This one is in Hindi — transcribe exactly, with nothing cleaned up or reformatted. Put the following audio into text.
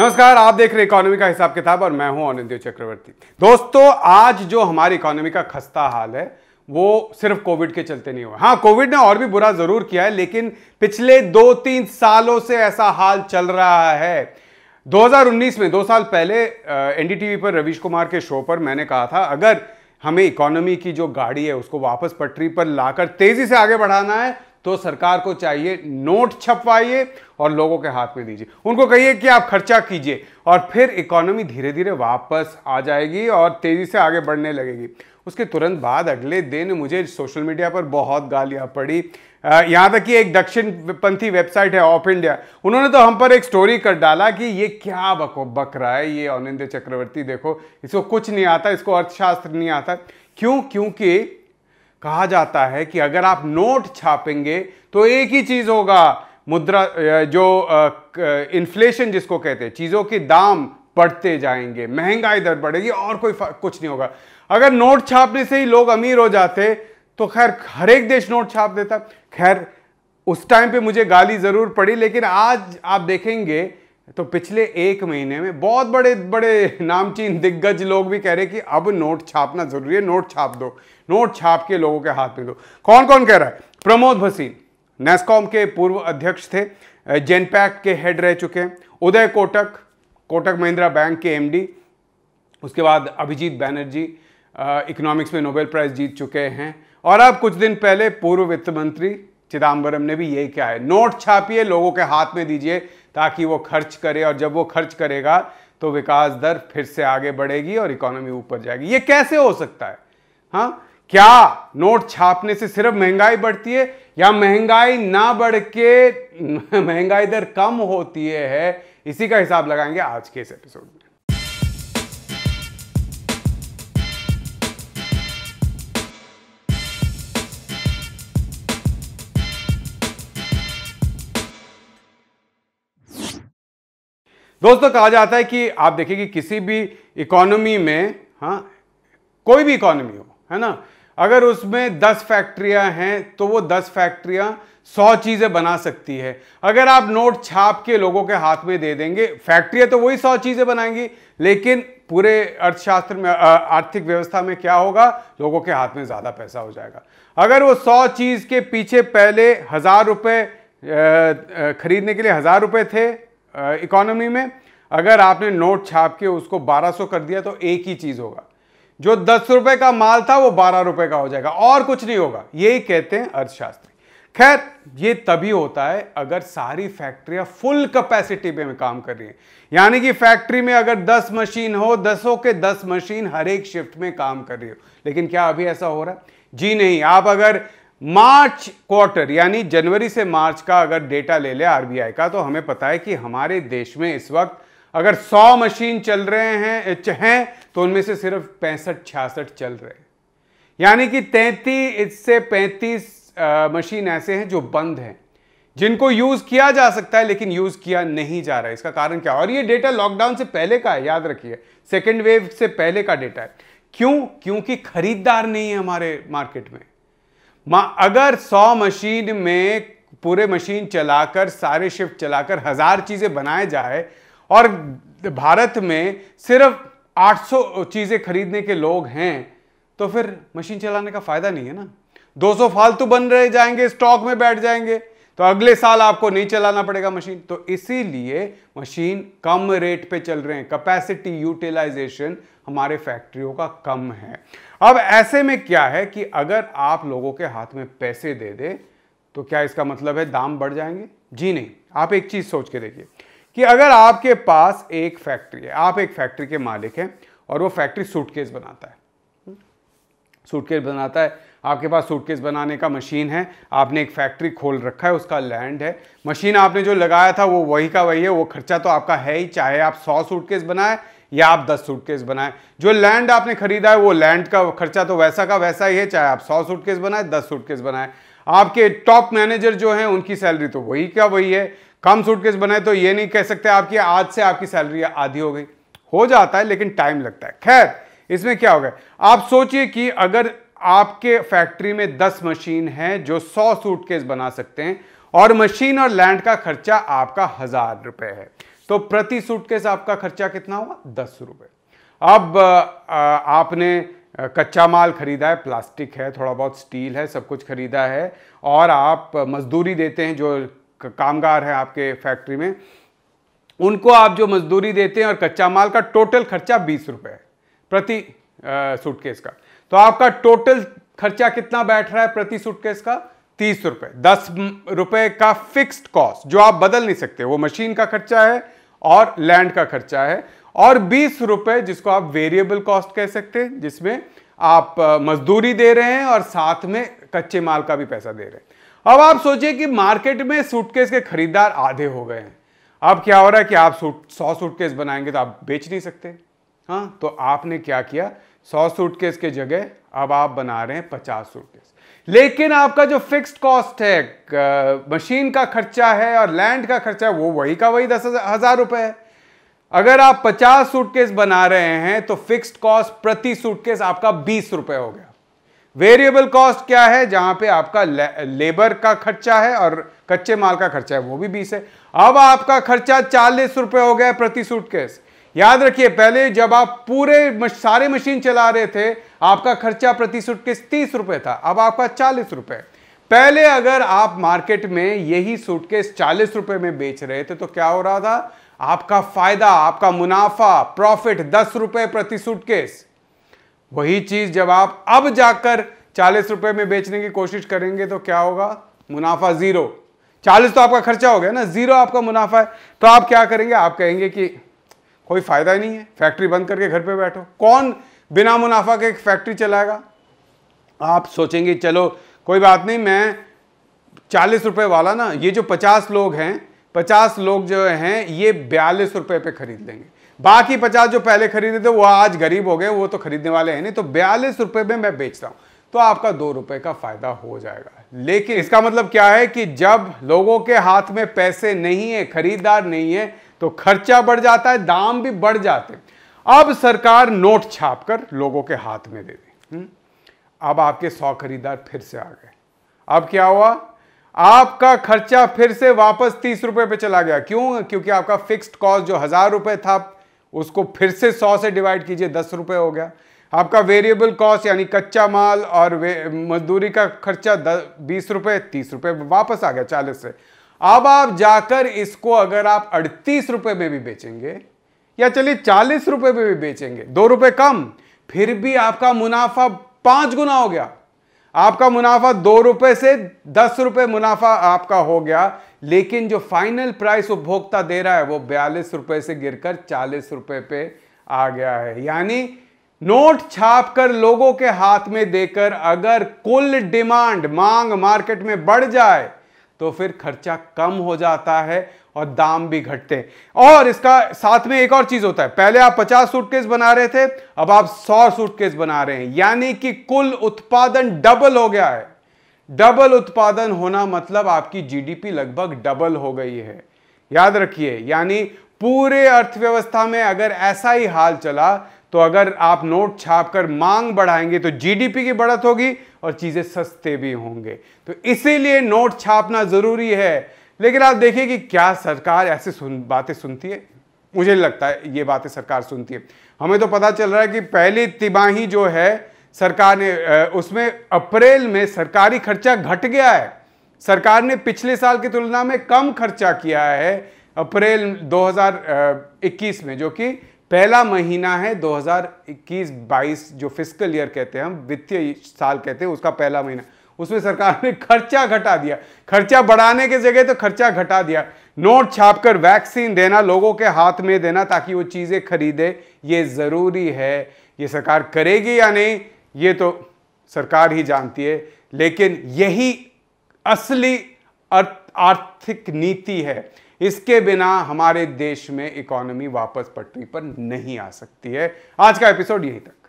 नमस्कार, आप देख रहे हैं इकोनॉमी का हिसाब किताब और मैं हूं अनिंद्य चक्रवर्ती। दोस्तों, आज जो हमारी इकोनॉमी का खस्ता हाल है वो सिर्फ कोविड के चलते नहीं हुआ। हाँ, कोविड ने और भी बुरा जरूर किया है, लेकिन पिछले दो तीन सालों से ऐसा हाल चल रहा है। दो हज़ार उन्नीस में, दो साल पहले, एनडीटीवी पर रवीश कुमार के शो पर मैंने कहा था, अगर हमें इकोनॉमी की जो गाड़ी है उसको वापस पटरी पर लाकर तेजी से आगे बढ़ाना है तो सरकार को चाहिए नोट छपवाइए और लोगों के हाथ में दीजिए, उनको कहिए कि आप खर्चा कीजिए और फिर इकोनॉमी धीरे धीरे वापस आ जाएगी और तेजी से आगे बढ़ने लगेगी। उसके तुरंत बाद अगले दिन मुझे सोशल मीडिया पर बहुत गालियाँ पड़ी। यहाँ तक कि एक दक्षिणपंथी वेबसाइट है ऑफ इंडिया, उन्होंने तो हम पर एक स्टोरी कर डाला कि ये क्या बको बक रहा है ये अनिंद्य चक्रवर्ती, देखो इसको कुछ नहीं आता, इसको अर्थशास्त्र नहीं आता। क्यों? क्योंकि कहा जाता है कि अगर आप नोट छापेंगे तो एक ही चीज़ होगा, मुद्रा जो इन्फ्लेशन जिसको कहते हैं, चीज़ों के दाम बढ़ते जाएंगे, महंगाई दर बढ़ेगी और कोई कुछ नहीं होगा। अगर नोट छापने से ही लोग अमीर हो जाते तो खैर हर एक देश नोट छाप देता। खैर उस टाइम पे मुझे गाली ज़रूर पड़ी, लेकिन आज आप देखेंगे तो पिछले एक महीने में बहुत बड़े बड़े नामचीन दिग्गज लोग भी कह रहे हैं कि अब नोट छापना जरूरी है, नोट छाप दो, नोट छाप के लोगों के हाथ में दो। कौन कौन कह रहा है? प्रमोद भसीन, नेस्कॉम के पूर्व अध्यक्ष थे, जेनपैक के हेड रह चुके हैं, उदय कोटक, कोटक महिंद्रा बैंक के एमडी, उसके बाद अभिजीत बैनर्जी, इकोनॉमिक्स में नोबेल प्राइज जीत चुके हैं, और अब कुछ दिन पहले पूर्व वित्त मंत्री चिदंबरम ने भी यही कहा है, नोट छापिए, लोगों के हाथ में दीजिए ताकि वो खर्च करे, और जब वो खर्च करेगा तो विकास दर फिर से आगे बढ़ेगी और इकोनॉमी ऊपर जाएगी। ये कैसे हो सकता है? हाँ, क्या नोट छापने से सिर्फ महंगाई बढ़ती है या महंगाई ना बढ़ के महंगाई दर कम होती है? इसी का हिसाब लगाएंगे आज के इस एपिसोड में। दोस्तों, कहा जाता है कि आप देखिए कि किसी भी इकोनॉमी में, हाँ, कोई भी इकोनॉमी हो, है ना, अगर उसमें दस फैक्ट्रियां हैं तो वो दस फैक्ट्रियां सौ चीज़ें बना सकती है। अगर आप नोट छाप के लोगों के हाथ में दे देंगे, फैक्ट्रियां तो वही सौ चीज़ें बनाएंगी, लेकिन पूरे अर्थशास्त्र में, आर्थिक व्यवस्था में क्या होगा? लोगों के हाथ में ज़्यादा पैसा हो जाएगा। अगर वो सौ चीज़ के पीछे पहले हज़ार रुपये खरीदने के लिए हज़ार रुपये थे इकोनॉमी में, अगर आपने नोट छाप के उसको बारह सौ कर दिया तो एक ही चीज़ होगा, जो दस रुपए का माल था वो बारह रुपए का हो जाएगा और कुछ नहीं होगा। यही कहते हैं अर्थशास्त्री। खैर, ये तभी होता है अगर सारी फैक्ट्रियां फुल कैपेसिटी में काम कर रही हैं, यानी कि फैक्ट्री में अगर दस मशीन हो, दसों के दस मशीन हर एक शिफ्ट में काम कर रही हो। लेकिन क्या अभी ऐसा हो रहा है? जी नहीं। आप अगर मार्च क्वार्टर, यानी जनवरी से मार्च का अगर डेटा ले ले आरबीआई का, तो हमें पता है कि हमारे देश में इस वक्त अगर सौ मशीन चल रहे हैं हैं तो उनमें से सिर्फ पैंसठ छियासठ चल रहे हैं, यानी कि तैंतीस से पैंतीस मशीन ऐसे हैं जो बंद हैं, जिनको यूज़ किया जा सकता है लेकिन यूज़ किया नहीं जा रहा है। इसका कारण क्या? और ये डेटा लॉकडाउन से पहले का है, याद रखिए, सेकेंड वेव से पहले का डेटा है। क्यों? क्योंकि खरीदार नहीं है हमारे मार्केट में। अगर सौ मशीन में पूरे मशीन चलाकर, सारे शिफ्ट चलाकर हज़ार चीज़ें बनाए जाए और भारत में सिर्फ आठ सौ चीज़ें खरीदने के लोग हैं, तो फिर मशीन चलाने का फ़ायदा नहीं है ना। दो सौ फालतू बन रहे जाएंगे, स्टॉक में बैठ जाएंगे, तो अगले साल आपको नहीं चलाना पड़ेगा मशीन। तो इसीलिए मशीन कम रेट पे चल रहे हैं, कैपेसिटी यूटिलाइजेशन हमारे फैक्ट्रियों का कम है। अब ऐसे में क्या है कि अगर आप लोगों के हाथ में पैसे दे दे तो क्या इसका मतलब है दाम बढ़ जाएंगे? जी नहीं। आप एक चीज़ सोच के देखिए कि अगर आपके पास एक फैक्ट्री है, आप एक फैक्ट्री के मालिक हैं और वो फैक्ट्री सूटकेस बनाता है, सूटकेस बनाता है, आपके पास सूटकेस बनाने का मशीन है, आपने एक फैक्ट्री खोल रखा है, उसका लैंड है, मशीन आपने जो लगाया था वो वही का वही है, वो खर्चा तो आपका है ही, चाहे आप सौ सूटकेस बनाए या आप दस सूटकेस बनाएं। जो लैंड आपने खरीदा है वो लैंड का खर्चा तो वैसा का वैसा ही है, चाहे आप सौ सूटकेस बनाएं, दस सूटकेस बनाएं। आपके टॉप मैनेजर जो हैं उनकी सैलरी तो वही का वही है, कम सूटकेस बनाए तो ये नहीं कह सकते आपकी आज से आपकी सैलरी आधी हो गई। हो जाता है, लेकिन टाइम लगता है। खैर, इसमें क्या हो गया? आप सोचिए कि अगर आपके फैक्ट्री में दस मशीन हैं जो सौ सूटकेस बना सकते हैं और मशीन और लैंड का खर्चा आपका हज़ार रुपये है, तो प्रति सूटकेस आपका खर्चा कितना हुआ? दस रुपये। अब आपने कच्चा माल खरीदा है, प्लास्टिक है, थोड़ा बहुत स्टील है, सब कुछ खरीदा है, और आप मजदूरी देते हैं, जो कामगार हैं आपके फैक्ट्री में उनको आप जो मजदूरी देते हैं, और कच्चा माल का टोटल खर्चा बीस रुपये है प्रति सूटकेस का। तो आपका टोटल खर्चा कितना बैठ रहा है प्रति सूटकेस का? तीस रुपये। दस रुपये का फिक्स्ड कॉस्ट जो आप बदल नहीं सकते, वो मशीन का खर्चा है और लैंड का खर्चा है, और बीस रुपये जिसको आप वेरिएबल कॉस्ट कह सकते हैं, जिसमें आप मजदूरी दे रहे हैं और साथ में कच्चे माल का भी पैसा दे रहे हैं। अब आप सोचिए कि मार्केट में सूटकेस के खरीदार आधे हो गए हैं। अब क्या हो रहा है कि आप सूट सौ सूटकेस बनाएंगे तो आप बेच नहीं सकते। हाँ, तो आपने क्या किया, सौ सूटकेस के जगह अब आप बना रहे हैं पचास सूटकेस। लेकिन आपका जो फिक्स्ड कॉस्ट है, मशीन का खर्चा है और लैंड का खर्चा है, वो वही का वही दस हजार रुपये है। अगर आप पचास सूटकेस बना रहे हैं तो फिक्स्ड कॉस्ट प्रति सूटकेस आपका बीस रुपये हो गया। वेरिएबल कॉस्ट क्या है, जहां पे आपका लेबर का खर्चा है और कच्चे माल का खर्चा है, वो भी बीस है। अब आपका खर्चा चालीस रुपये हो गया प्रति सूटकेस। याद रखिए, पहले जब आप पूरे मश, सारे मशीन चला रहे थे, आपका खर्चा प्रति सूटकेस तीस रुपये था, अब आपका चालीस रुपये। पहले अगर आप मार्केट में यही सूटकेस चालीस रुपये में बेच रहे थे तो क्या हो रहा था, आपका फायदा, आपका मुनाफा, प्रॉफिट दस रुपये प्रति सूटकेस। वही चीज जब आप अब जाकर चालीस रुपये में बेचने की कोशिश करेंगे तो क्या होगा, मुनाफा जीरो। चालीस तो आपका खर्चा हो गया ना, जीरो आपका मुनाफा है। तो आप क्या करेंगे, आप कहेंगे कि कोई फायदा ही नहीं है, फैक्ट्री बंद करके घर पे बैठो। कौन बिना मुनाफा के फैक्ट्री चलाएगा? आप सोचेंगे चलो कोई बात नहीं, मैं चालीस रुपए वाला ना, ये जो पचास लोग हैं, पचास लोग जो हैं ये बयालीस रुपए पे खरीद लेंगे, बाकी पचास जो पहले खरीदे थे वो आज गरीब हो गए, वो तो खरीदने वाले हैं नहीं, तो बयालीस रुपए में मैं बेचता हूँ, तो आपका दो रुपए का फायदा हो जाएगा। लेकिन इसका मतलब क्या है कि जब लोगों के हाथ में पैसे नहीं है, खरीदार नहीं है, तो खर्चा बढ़ जाता है, दाम भी बढ़ जाते हैं। अब सरकार नोट छापकर लोगों के हाथ में दे दी। अब आपके सौ खरीदार फिर से आ गए। अब क्या हुआ, आपका खर्चा फिर से वापस तीस रुपए पे चला गया। क्यों? क्योंकि आपका फिक्स्ड कॉस्ट जो हजार रुपए था उसको फिर से सौ से डिवाइड कीजिए, दस रुपए हो गया। आपका वेरिएबल कॉस्ट यानी कच्चा माल और मजदूरी का खर्चा बीस रुपए, तीस रुपए वापस आ गया चालीस से। अब आप जाकर इसको अगर आप अड़तीस रुपए में भी बेचेंगे, या चलिए चालीस रुपए में भी बेचेंगे, दो रुपए कम, फिर भी आपका मुनाफा पांच गुना हो गया। आपका मुनाफा दो रुपए से दस रुपए मुनाफा आपका हो गया। लेकिन जो फाइनल प्राइस उपभोक्ता दे रहा है वो बयालीस रुपए से गिरकर चालीस रुपए पे आ गया है। यानी नोट छापकर लोगों के हाथ में देकर अगर कुल डिमांड, मांग मार्केट में बढ़ जाए तो फिर खर्चा कम हो जाता है और दाम भी घटते हैं। और इसका साथ में एक और चीज होता है, पहले आप पचास सूटकेस बना रहे थे, अब आप सौ सूटकेस बना रहे हैं, यानी कि कुल उत्पादन डबल हो गया है। डबल उत्पादन होना मतलब आपकी जीडीपी लगभग डबल हो गई है। याद रखिए, यानी पूरे अर्थव्यवस्था में अगर ऐसा ही हाल चला तो अगर आप नोट छापकर मांग बढ़ाएंगे तो जीडीपी की बढ़त होगी और चीज़ें सस्ते भी होंगे। तो इसीलिए नोट छापना ज़रूरी है। लेकिन आप देखिए कि क्या सरकार ऐसे सुन बातें सुनती है? मुझे लगता है ये बातें सरकार सुनती है। हमें तो पता चल रहा है कि पहली तिमाही जो है सरकार ने, उसमें अप्रैल में सरकारी खर्चा घट गया है। सरकार ने पिछले साल की तुलना में कम खर्चा किया है अप्रैल दो हज़ार इक्कीस में, जो कि पहला महीना है दो हज़ार इक्कीस बाईस, जो फिस्कल ईयर कहते हैं, हम वित्तीय साल कहते हैं, उसका पहला महीना। उसमें सरकार ने खर्चा घटा दिया, खर्चा बढ़ाने के जगह तो खर्चा घटा दिया। नोट छापकर वैक्सीन देना, लोगों के हाथ में देना ताकि वो चीज़ें खरीदे, ये ज़रूरी है। ये सरकार करेगी या नहीं ये तो सरकार ही जानती है, लेकिन यही असली आर्थिक नीति है। इसके बिना हमारे देश में इकोनॉमी वापस पटरी पर नहीं आ सकती है। आज का एपिसोड यहीं तक।